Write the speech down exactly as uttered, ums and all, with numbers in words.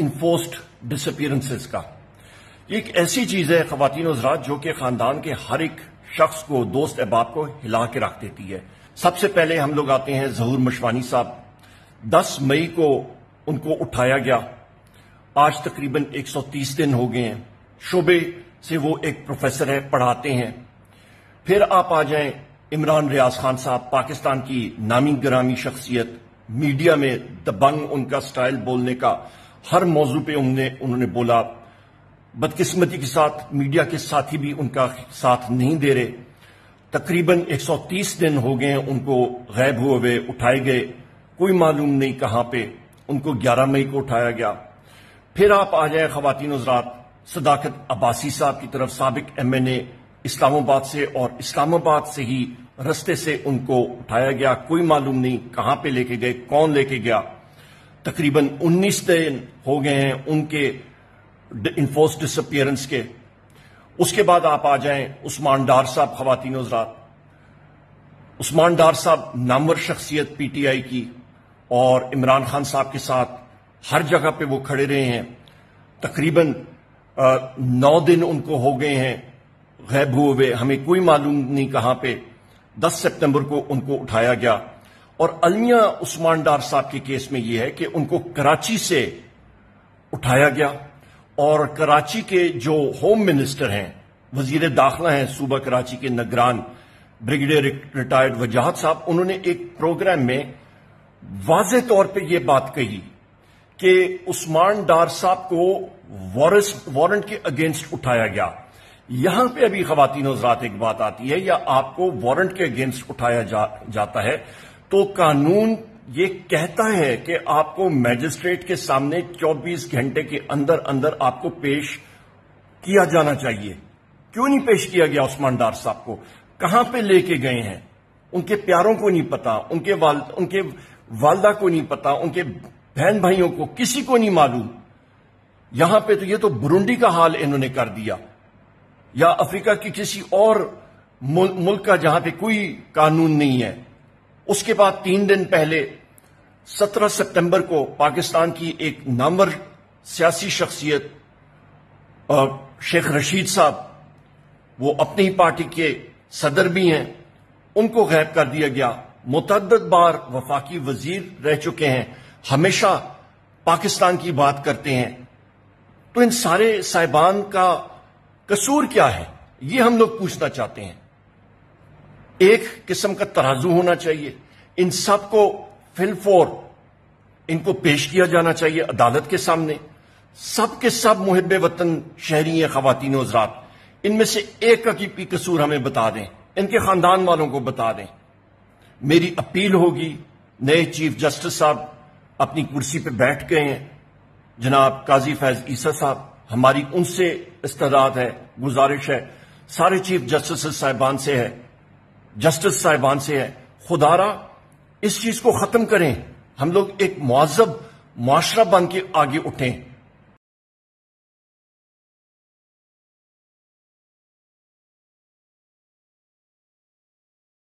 Enforced disappearances का। ये एक ऐसी चीज़ है ख़वातीन और हज़रात जो कि ख़ानदान के हर एक शख्स को, दोस्त अहबाब को हिला के रख देती है। सबसे पहले हम लोग आते हैं ज़हूर मशवानी साहब। दस मई को उनको उठाया गया, आज तकरीबन एक सौ तीस दिन हो गए हैं। शोबे से वो एक प्रोफेसर है, पढ़ाते हैं। फिर आप आ जाएं इमरान रियाज खान साहब, पाकिस्तान की नामी गिरामी शख्सियत। मीडिया में दबंग उनका स्टाइल बोलने का, हर मौजू पे उनने उन्होंने बोला। बदकिस्मती के साथ मीडिया के साथी भी उनका साथ नहीं दे रहे। तकरीबन एक सौ तीस दिन हो गए हैं उनको गायब हुए हुए, उठाए गए, कोई मालूम नहीं कहाँ पे। उनको ग्यारह मई को उठाया गया। फिर आप आ जाए ख़वातीन हज़रात सदाकत अब्बासी साहब की तरफ, साबिक एम एन ए इस्लामाबाद से, और इस्लामाबाद से ही रस्ते से उनको उठाया गया। कोई मालूम नहीं कहाँ पे लेके गए, कौन लेके गया। तकरीबन उन्नीस दिन हो गए हैं उनके इन्फोर्स डिसअपीयरेंस के। उसके बाद आप आ जाएं उस्मान डार साहब। ख़वातीन हज़रात, उस्मान डार साहब नामवर शख्सियत पी टी आई की, और इमरान खान साहब के साथ हर जगह पे वो खड़े रहे हैं। तकरीबन नौ दिन उनको हो गए हैं गायब हुए, हमें कोई मालूम नहीं कहाँ पे। दस सितंबर को उनको उठाया गया। और अलमिया उस्मान डार साहब के केस में यह है कि उनको कराची से उठाया गया, और कराची के जो होम मिनिस्टर हैं, वजीर दाखिला हैं सूबा कराची के, नगरान ब्रिगेडियर रिटायर्ड वजाहत साहब, उन्होंने एक प्रोग्राम में वाजे तौर पे यह बात कही कि उस्मान डार साहब को वारंट के अगेंस्ट उठाया गया। यहां पे अभी ख़वातीन और हज़रात एक बात आती है, या आपको वारंट के अगेंस्ट उठाया जा, जाता है तो कानून ये कहता है कि आपको मैजिस्ट्रेट के सामने चौबीस घंटे के अंदर अंदर आपको पेश किया जाना चाहिए। क्यों नहीं पेश किया गया उस्मान डार साहब को? कहां पे लेके गए हैं? उनके प्यारों को नहीं पता, उनके वाल, उनके वालदा को नहीं पता, उनके बहन भाइयों को, किसी को नहीं मालूम। यहां पर तो ये तो बुरुंडी का हाल इन्होंने कर दिया, या अफ्रीका की किसी और मुल, मुल्क का जहां पे कोई कानून नहीं है। उसके बाद तीन दिन पहले सत्रह सितंबर को पाकिस्तान की एक नामवर सियासी शख्सियत शेख रशीद साहब, वो अपनी पार्टी के सदर भी हैं, उनको गायब कर दिया गया। मुतअद्दद बार वफाकी वजीर रह चुके हैं, हमेशा पाकिस्तान की बात करते हैं। तो इन सारे साहिबान का कसूर क्या है, ये हम लोग पूछना चाहते हैं। एक किस्म का तराजू होना चाहिए, इन सबको फिलफोर इनको पेश किया जाना चाहिए अदालत के सामने। सब के सब मुहिब्बे वतन शहरी हैं ख़वातीन और हज़रात, इनमें से एक का भी कसूर हमें बता दें, इनके खानदान वालों को बता दें। मेरी अपील होगी, नए चीफ जस्टिस साहब अपनी कुर्सी पर बैठ गए हैं, जनाब काजी फैज़ ईसा साहब, हमारी उनसे इस्तदाद है, गुजारिश है, सारे चीफ जस्टिस साहिबान से है, जस्टिस साहिबान से है, खुदारा इस चीज को खत्म करें। हम लोग एक मुअज़्ज़ब मुआशरा बन के आगे उठें।